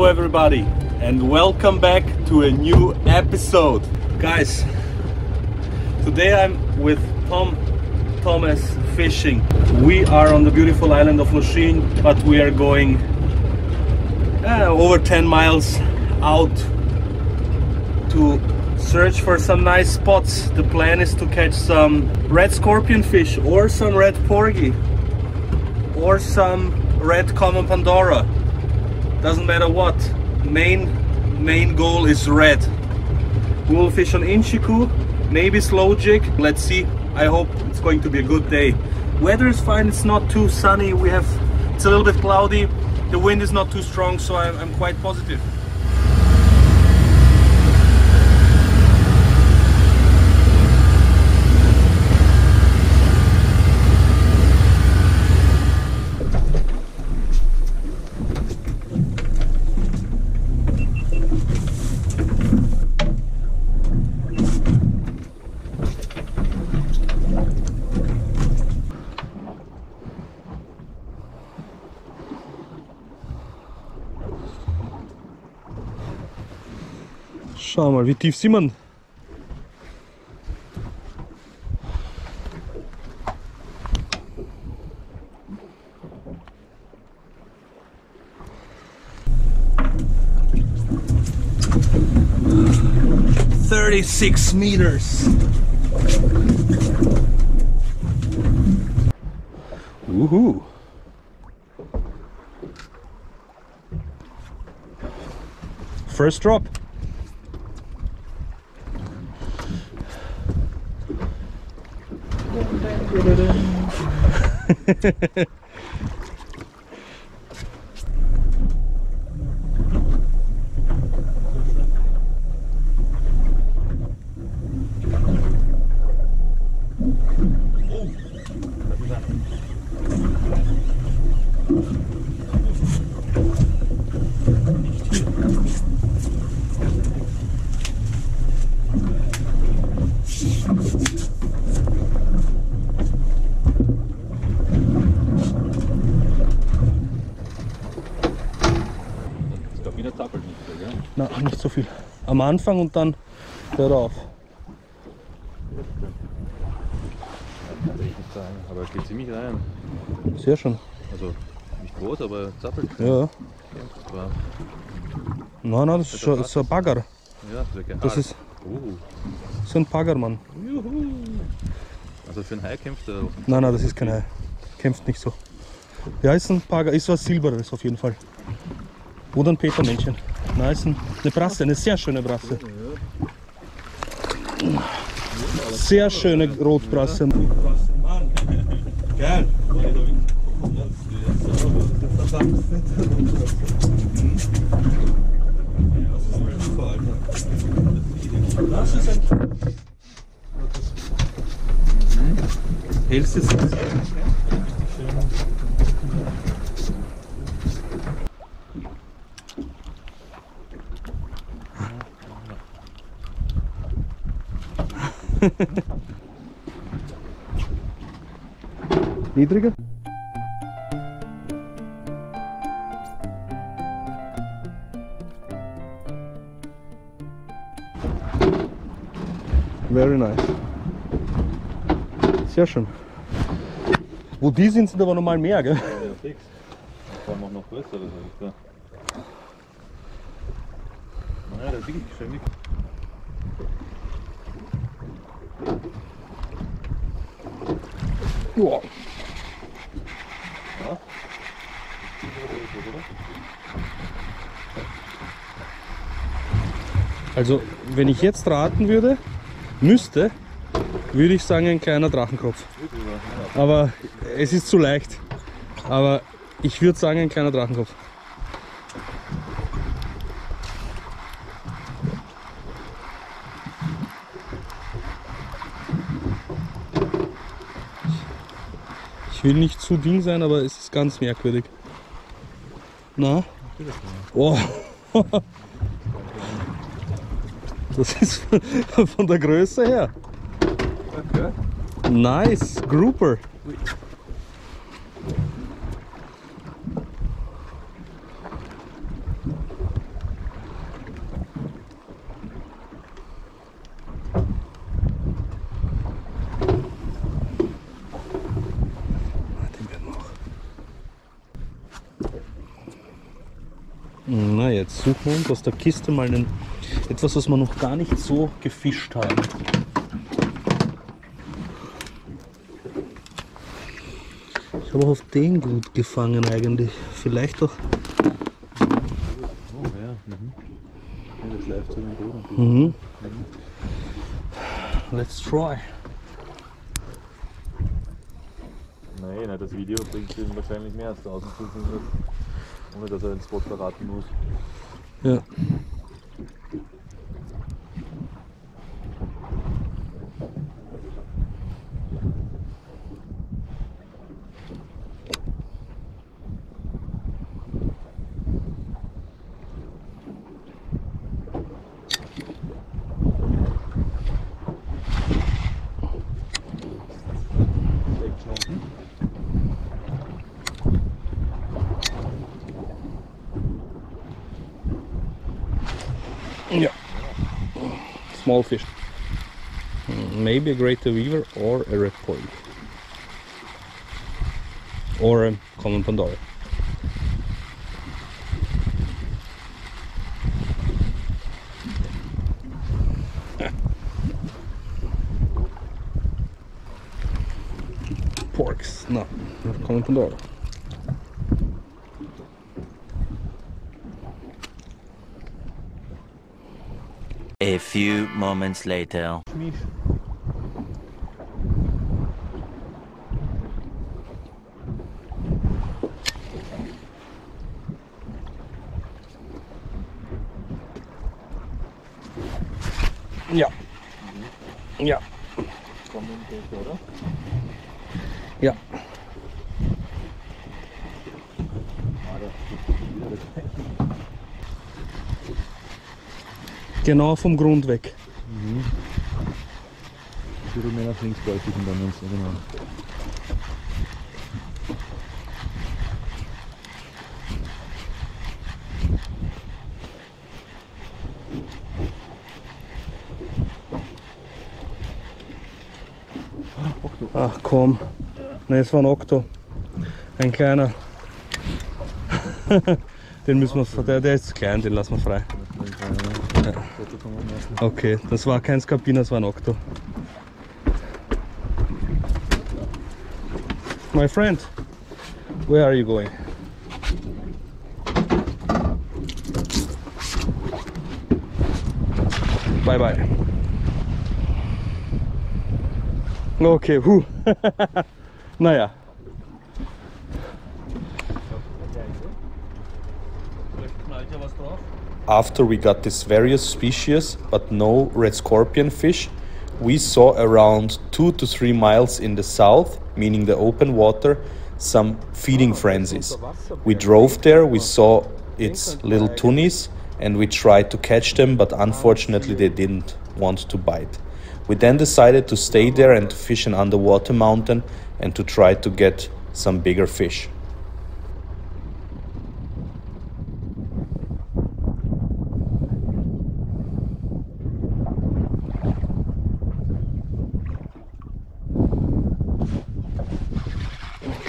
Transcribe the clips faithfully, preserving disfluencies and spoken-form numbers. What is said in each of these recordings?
Hello everybody and welcome back to a new episode. Guys, today I'm with Tom Thomas fishing. We are on the beautiful island of Lošinj, but we are going uh, over ten miles out to search for some nice spots. The plan is to catch some red scorpionfish or some red porgy or some red common Pandora. Doesn't matter what, main main goal is red. We will fish on Inchiku, maybe slow jig, let's see. I hope it's going to be a good day. Weather is fine, it's not too sunny, we have it's a little bit cloudy, the wind is not too strong, so I'm, I'm quite positive. Schau mal, wie tief sieht man? thirty-six meters. Woohoo. First drop. Na, nicht so viel. Am Anfang und dann hört auf. Kann ich nicht sagen, aber geht ziemlich rein. Sehr schön. Also nicht groß, aber zappelt. Ja. Nein, nein, das ist ein Pagar. Ja, das ist ein Pagar, Mann. Juhu. Also für einen Hai kämpft er? Nein, nein, das ist kein Hai. Kämpft nicht so. Ja, ist ein Pagar, ist was Silberes auf jeden Fall. Oder ein Petermännchen. Nice. Eine Brasse, eine sehr schöne Brasse. Sehr schöne Rotbrasse. Geil. Hältst du es? Niedriger? Very nice. Sehr schön. Wo die sind, sind aber nochmal mehr, gell? Ja, ja, fix. Vor allem auch noch größer, das ist klar. Naja, der winkt ständig. Wow. Ja. Also, wenn ich jetzt raten würde, müsste, würde ich sagen, ein kleiner Drachenkopf. Aber es ist zu leicht. Aber ich würde sagen, ein kleiner Drachenkopf. Ich will nicht zu ding sein, aber es ist ganz merkwürdig. Na? Oh. Das ist von der Größe her. Nice, Grouper. jetzt suchen und aus der Kiste mal einen, etwas, was wir noch gar nicht so gefischt haben. Ich habe auch auf den gut gefangen eigentlich. Vielleicht auch. Oh ja, mhm. Ja, das läuft so mit dem Boden. Mhm. Let's try. Nein, das Video bringt ihm wahrscheinlich mehr als eintausendfünfhundert, ohne dass er den Spot verraten muss. Ja. Small fish, maybe a greater weaver or a red porgy or a common Pandora. Porks, no, not common Pandora. A few moments later. Ja. Ja. Ja. Genau vom Grund weg. Mhm. Ich würde mir nach links beifügen bei uns, genau. Ach komm, ne, es war ein Okto. Ein kleiner. Den müssen wir, okay. der, der ist zu klein, den lassen wir frei. Okay, das war kein Skapiner, das war ein Okto. My friend, where are you going? Bye bye. Okay, huh. Naja. After we got these various species, but no red scorpionfish, we saw around two to three miles in the south, meaning the open water, some feeding frenzies. We drove there, we saw its little tunnies, and we tried to catch them, but unfortunately they didn't want to bite. We then decided to stay there and to fish an underwater mountain and to try to get some bigger fish.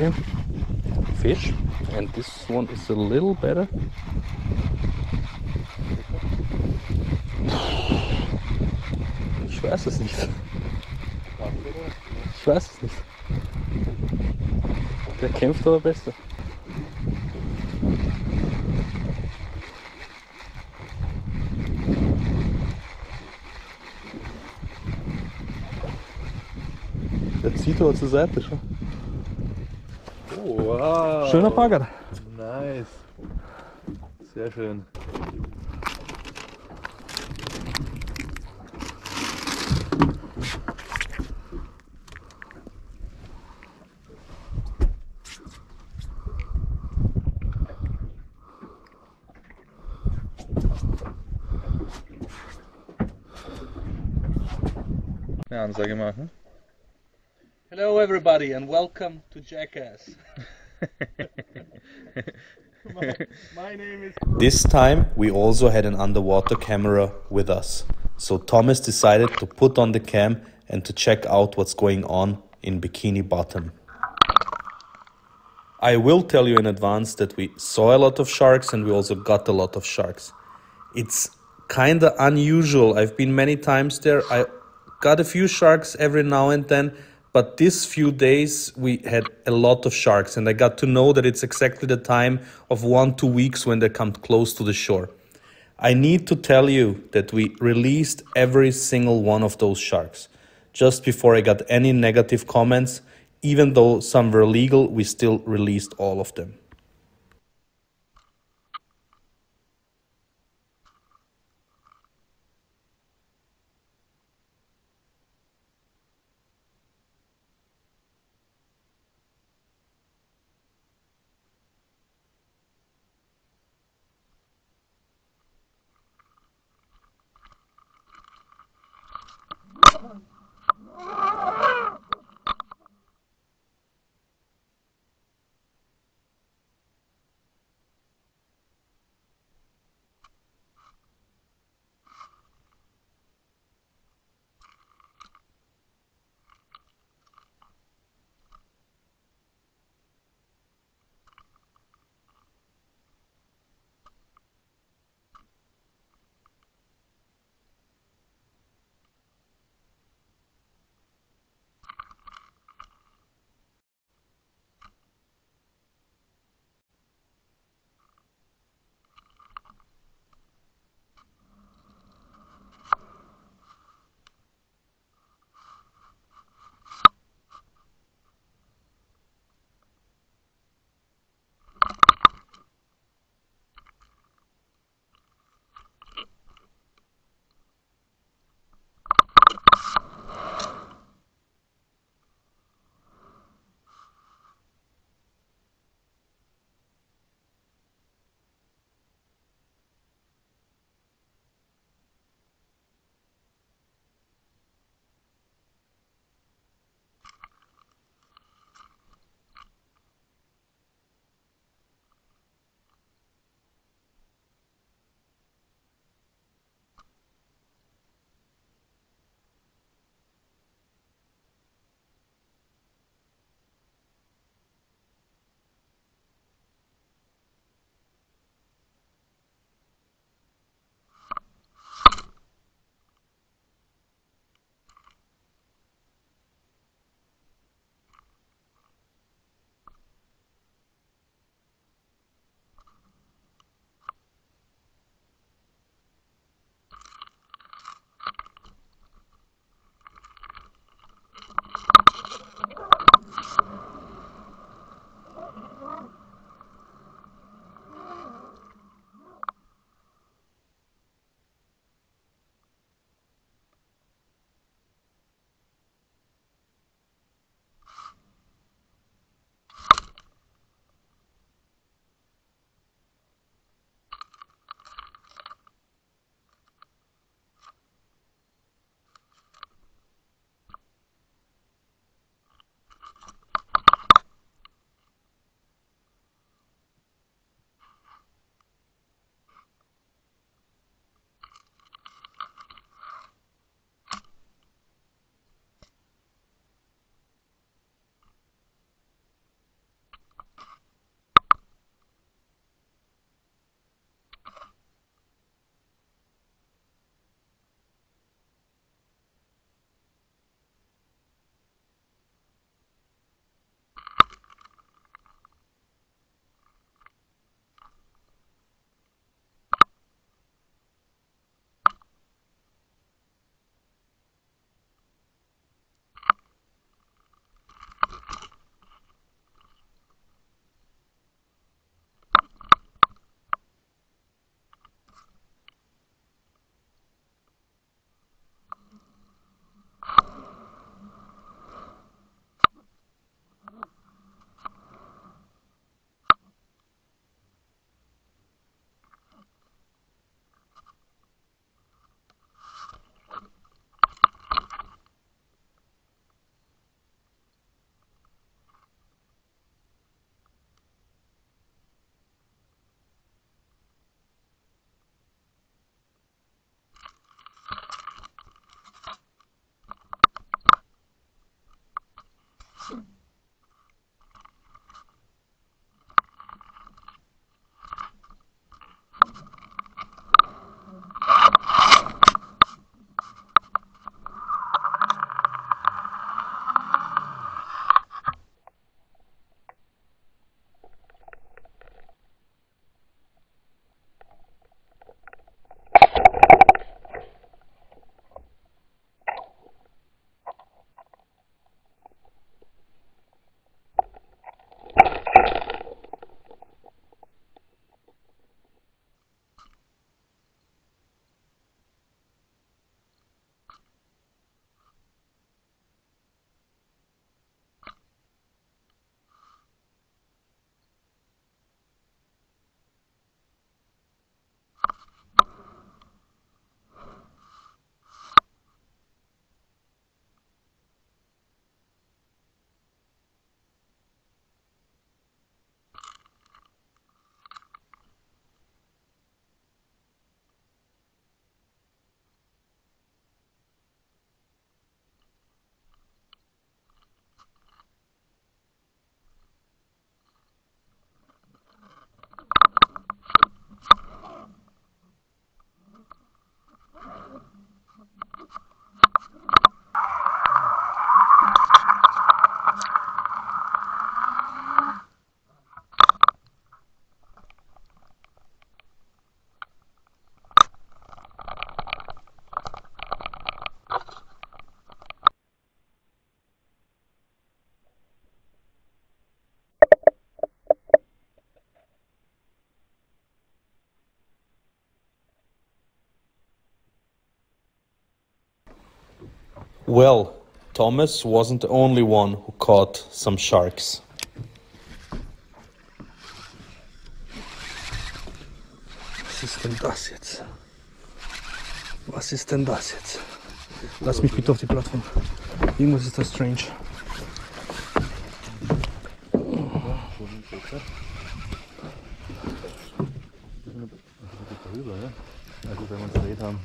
Okay, fish, and this one is a little better. Ich weiß es nicht. Ich weiß es nicht. Der kämpft aber besser. Der zieht aber zur Seite schon. Wow. Schöner Pagar. Nice. Sehr schön. Eine Ansage machen. Hello everybody and welcome to Jackass. my, my name is... This time we also had an underwater camera with us. So Thomas decided to put on the cam and to check out what's going on in Bikini Bottom. I will tell you in advance that we saw a lot of sharks and we also got a lot of sharks. It's kind of unusual. I've been many times there. I got a few sharks every now and then, but these few days we had a lot of sharks, and I got to know that it's exactly the time of one, two weeks when they come close to the shore. I need to tell you that we released every single one of those sharks. Just before I got any negative comments, even though some were legal, we still released all of them. Well, Thomas wasn't the only one who caught some sharks. Was ist denn das jetzt? Was ist denn das jetzt? Lass mich bitte auf die Plattform. Irgendwas ist das strange. Darüber, ja? Na gut, wenn wir uns gedreht haben.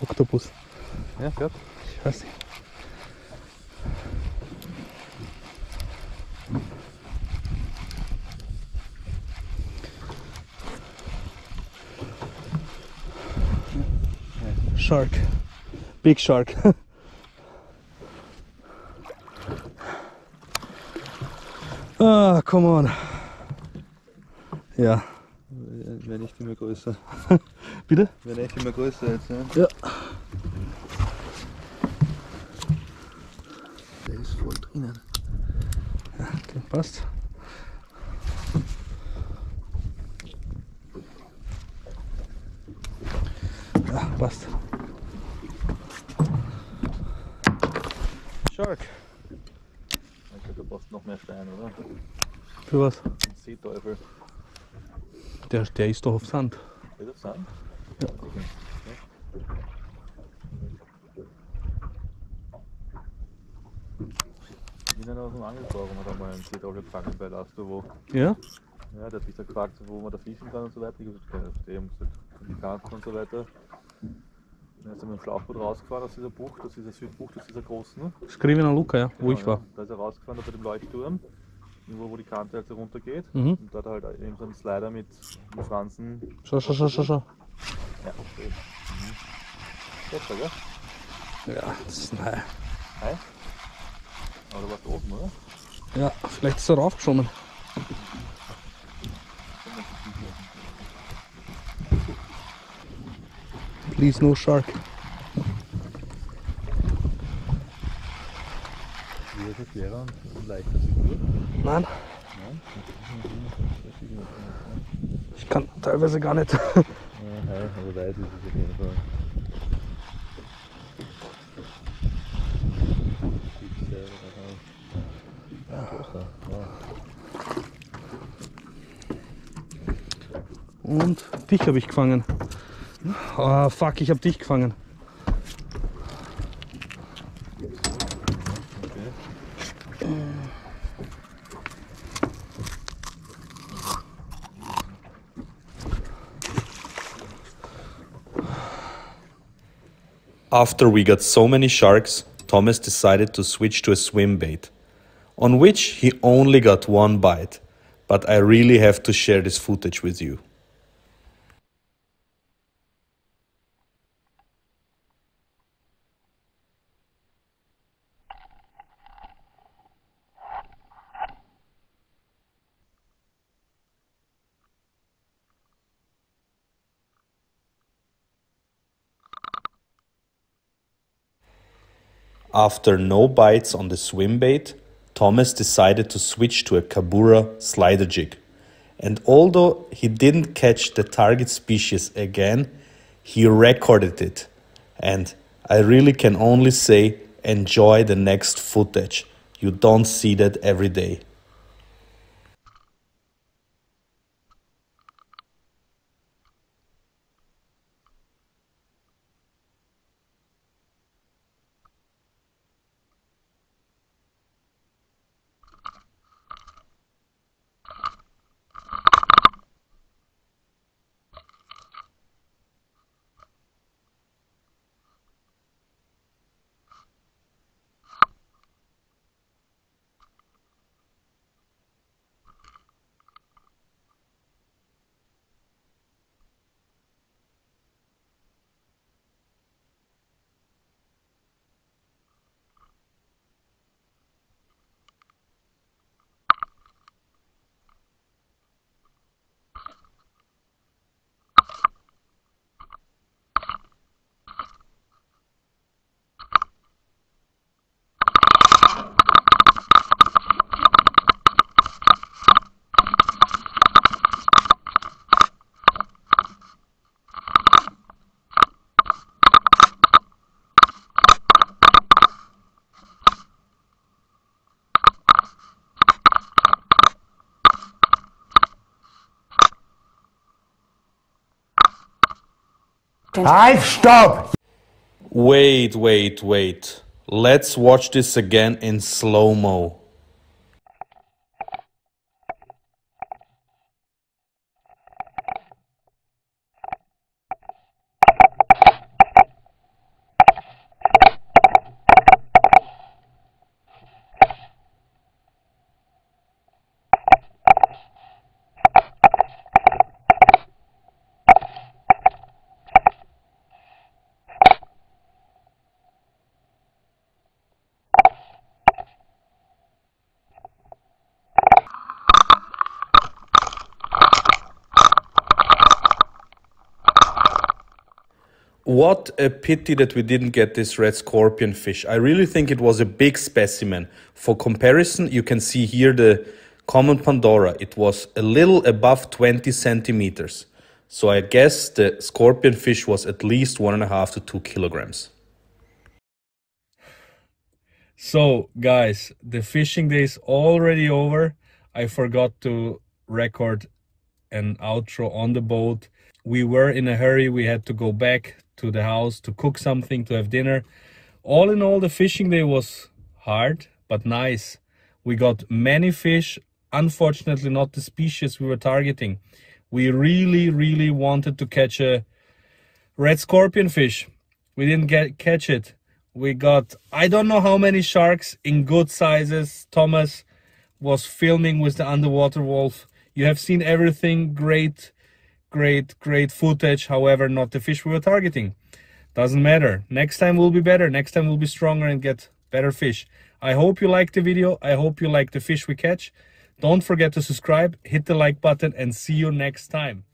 Octopus. Ja, gehört. Ich weiß nicht. Shark. Big shark. Ah, come on. Ja. Wäre nicht immer größer. Bitte? Wäre echt immer größer jetzt, ne? Ja. Der ist voll drinnen. Ja, den passt. Ja, passt. Shark. Ich glaube, du brauchst noch mehr Steine, oder? Für was? Ein Seeteufel. Der, der ist doch auf Sand. Ist auf Sand? Ja. Ich bin ja aus dem Angelkorb und hat mal einen Seeteufel gefragt bei Lastovo. Ja? Ja, der hat mich da gefragt, wo man da fischen kann und so weiter. Ich habe keine Idee, die Karten und so weiter. Dann ist er mit dem Schlauchboot rausgefahren aus dieser Bucht, aus dieser Südbucht, aus dieser großen. Skrivena Luka, ja, wo genau, ich war. Ja. Da ist er rausgefahren bei dem Leuchtturm. Wo, wo die Kante halt so runter geht, mhm. Und dort halt eben so ein Slider mit Fransen. Schau, schau, schau, schau, schau. Ja, okay. Besser, gell? Ja, das ist ein Hai. Hai? Aber du warst oben, oder? Ja, vielleicht ist er raufgeschwommen. Please no shark. Hier ist schwerer und leichter Figur. Nein. Ich kann teilweise gar nicht. Aber weiß ist es auf jeden Fall. Und dich habe ich gefangen. Oh, fuck, ich habe dich gefangen. After we got so many sharks, Thomas decided to switch to a swim bait, on which he only got one bite, but I really have to share this footage with you. After no bites on the swim bait, Thomas decided to switch to a Kabura slider jig. And although he didn't catch the target species again, he recorded it. And I really can only say, enjoy the next footage. You don't see that every day. second. I've stopped! Wait, wait, wait. Let's watch this again in slow-mo. What a pity that we didn't get this red scorpion fish. I really think it was a big specimen. For comparison, you can see here the common Pandora. It was a little above twenty centimeters. So I guess the scorpion fish was at least one and a half to two kilograms. So guys, the fishing day is already over. I forgot to record an outro on the boat. We were in a hurry. We had to go back to the house to cook something, to have dinner. All in all, the fishing day was hard, but nice. We got many fish, unfortunately not the species we were targeting. We really, really wanted to catch a red scorpionfish. We didn't get catch it. We got, I don't know how many sharks in good sizes. Thomas was filming with the underwater wolf. You have seen everything, great. Great, great footage, however, not the fish we were targeting. Doesn't matter. Next time we'll be better. Next time we'll be stronger and get better fish. I hope you liked the video. I hope you liked the fish we catch. Don't forget to subscribe, hit the like button, and see you next time.